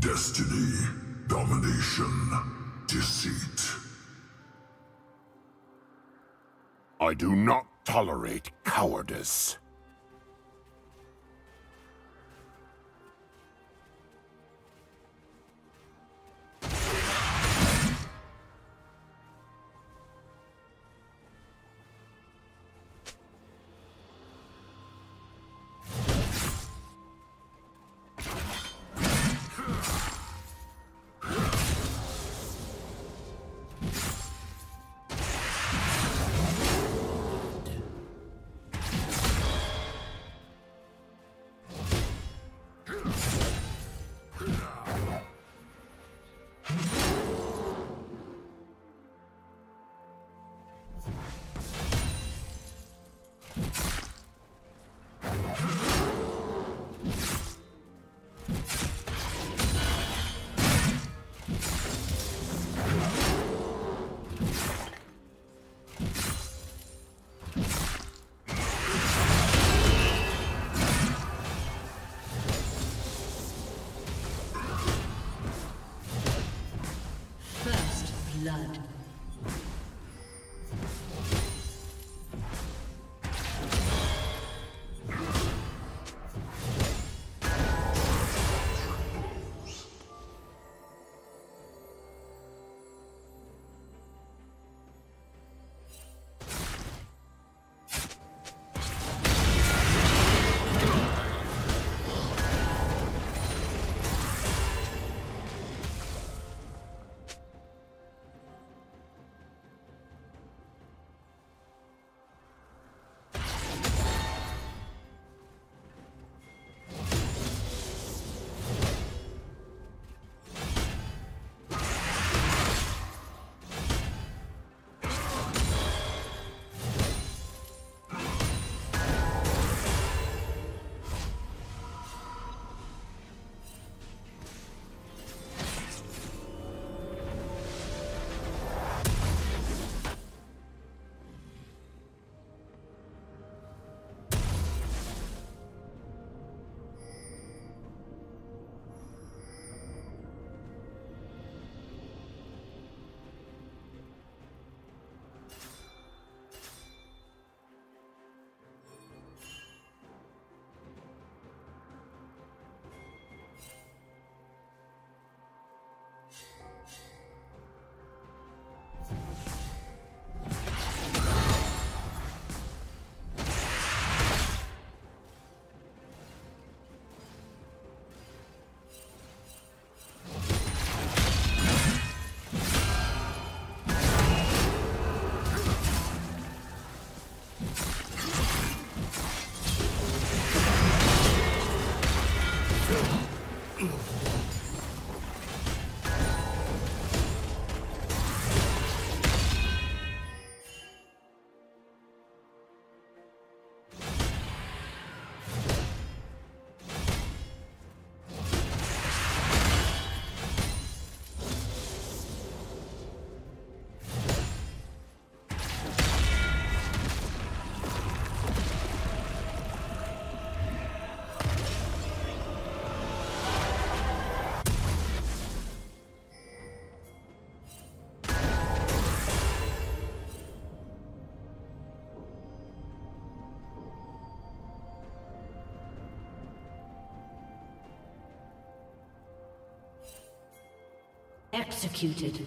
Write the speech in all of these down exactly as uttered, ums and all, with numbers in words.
Destiny, domination, deceit. I do not tolerate cowardice. Executed.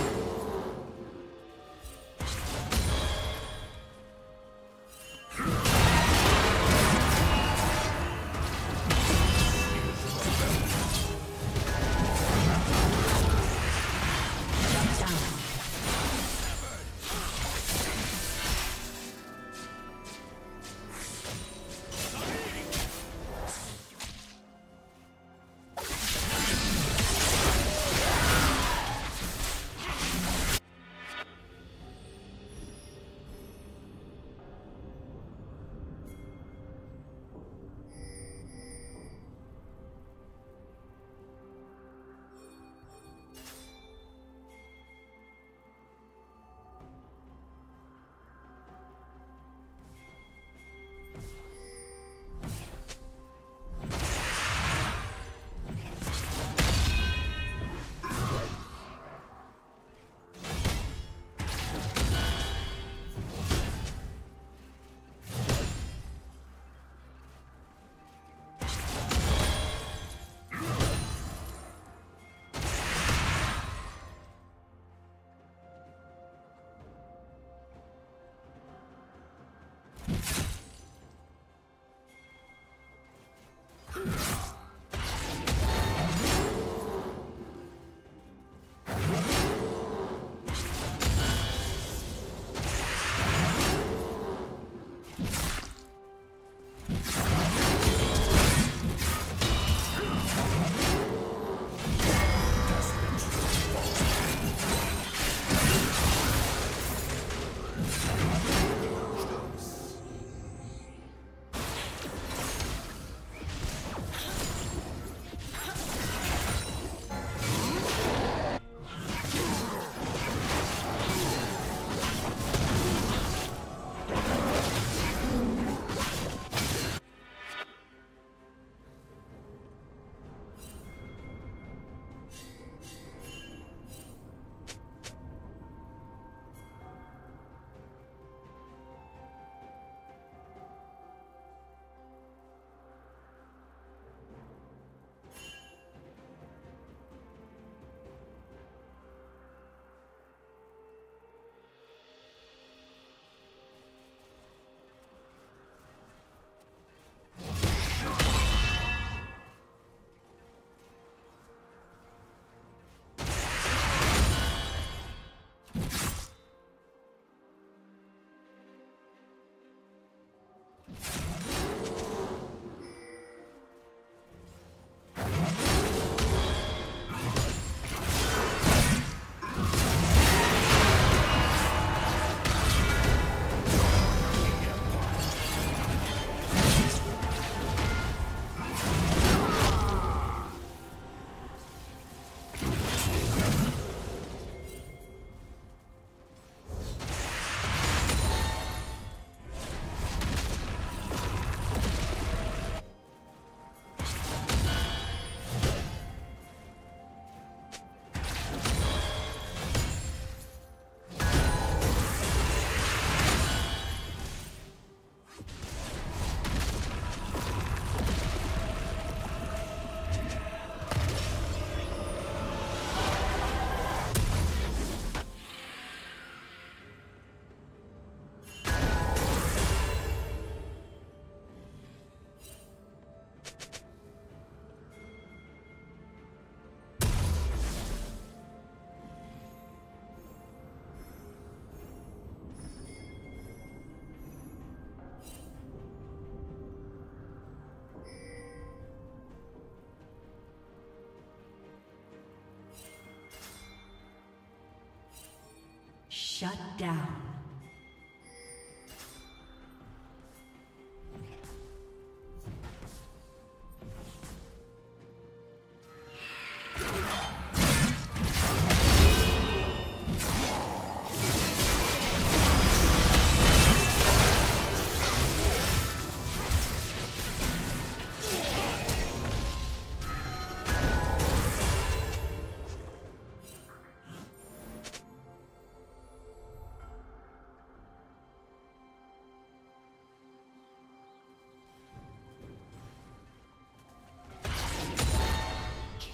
Shut down.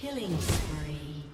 Killing spree.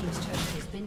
team's turret has been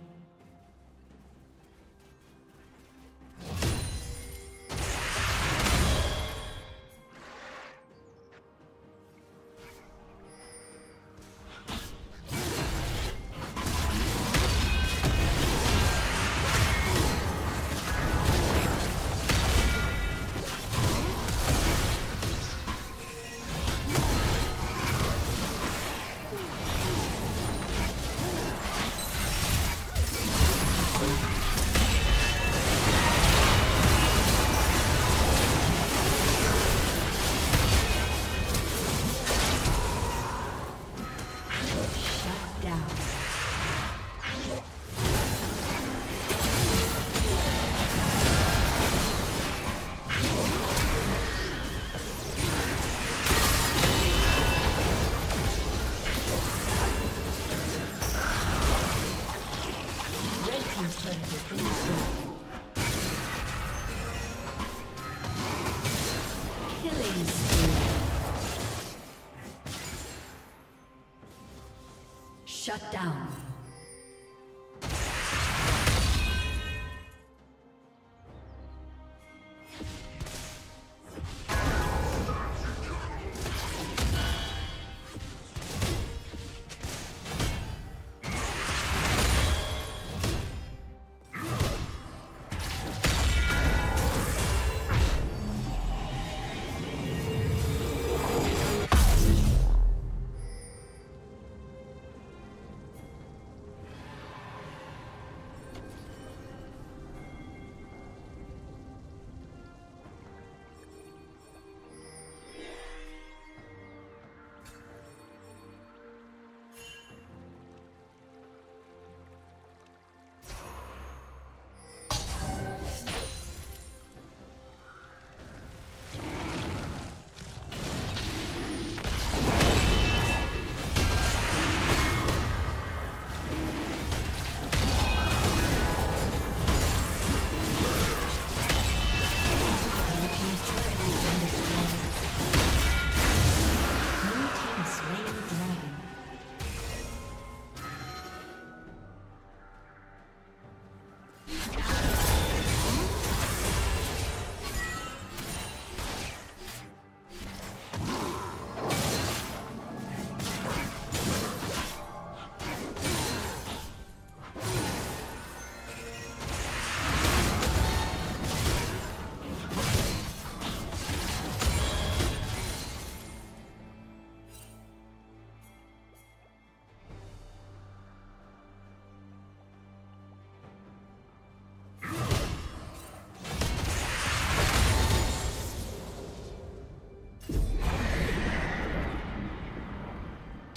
Shut down.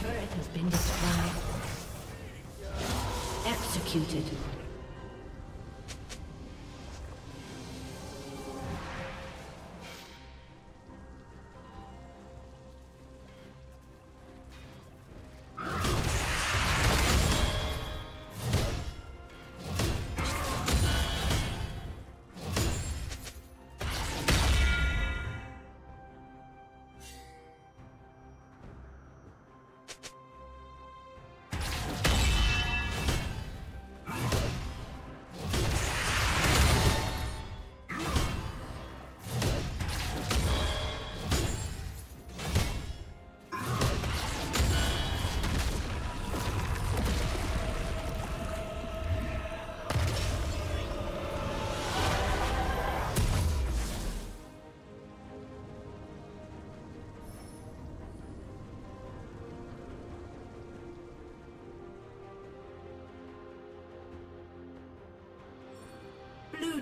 turret has been destroyed. Executed. Blue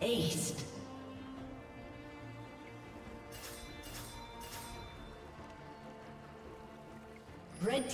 Ace. Red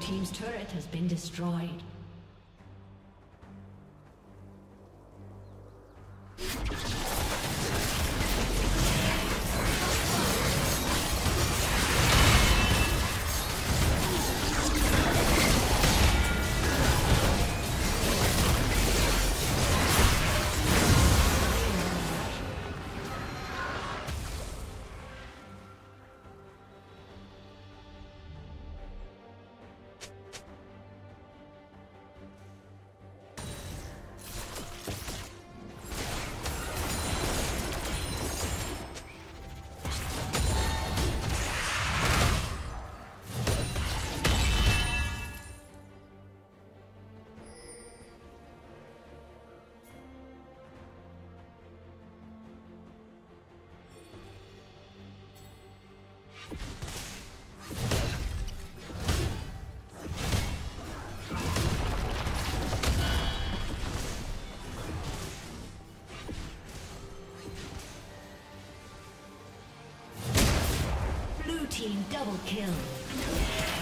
Team's turret has been destroyed. Blue team double kill.